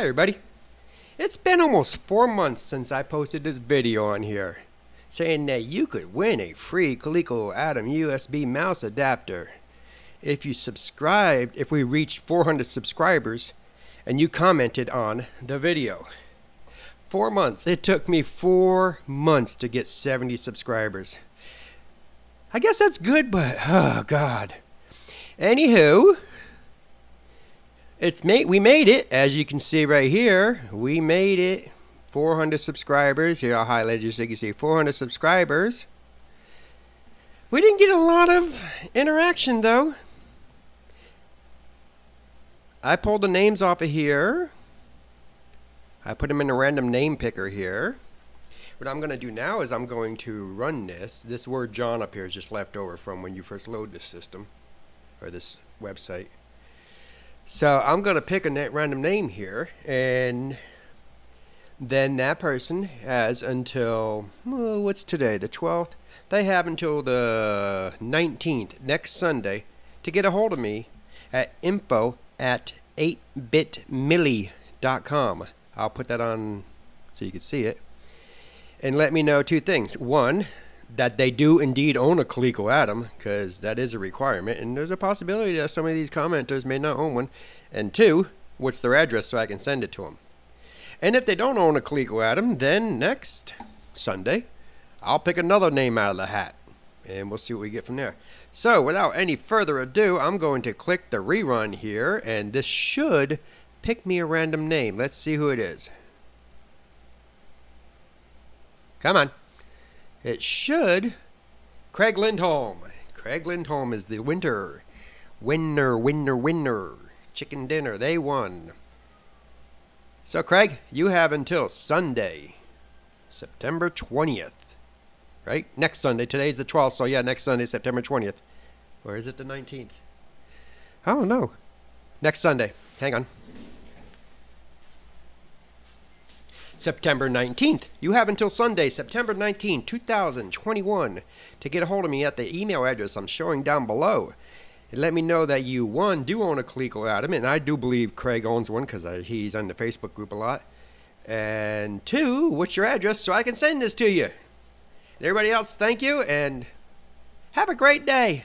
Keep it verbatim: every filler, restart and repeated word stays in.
Hi everybody. It's been almost four months since I posted this video on here saying that you could win a free Coleco Adam U S B mouse adapter if you subscribed, if we reached four hundred subscribers and you commented on the video. Four months. It took me four months to get seventy subscribers. I guess that's good, but oh God. Anywho, It's made, we made it, as you can see right here. We made it. four hundred subscribers. Here I'll highlight it so you can see four hundred subscribers. We didn't get a lot of interaction though. I pulled the names off of here. I put them in a random name picker here. What I'm going to do now is I'm going to run this. This word John up here is just left over from when you first load this system or this website. So I'm going to pick a random name here, and then that person has until, oh, what's today, the twelfth? They have until the nineteenth, next Sunday, to get a hold of me at info at eight bit milli dot com. I'll put that on so you can see it. And let me know two things. One, that they do indeed own a Coleco Adam, because that is a requirement, and there's a possibility that some of these commenters may not own one. And two, what's their address so I can send it to them. And if they don't own a Coleco Adam, then next Sunday I'll pick another name out of the hat, and we'll see what we get from there. So without any further ado, I'm going to click the rerun here, and this should pick me a random name. Let's see who it is. Come on. It should. Craig Lindholm. Craig Lindholm is the winner. Winner, winner, winner. Chicken dinner. They won. So, Craig, you have until Sunday, September twentieth. Right? Next Sunday. Today's the twelfth, so yeah, next Sunday, September twentieth. Or is it the nineteenth? I don't know. Next Sunday. Hang on. September nineteenth. You have until Sunday, September nineteenth, two thousand twenty-one, to get a hold of me at the email address I'm showing down below. And let me know that you, one, do own a Coleco Adam, and I do believe Craig owns one because he's on the Facebook group a lot. And two, what's your address so I can send this to you? And everybody else, thank you, and have a great day.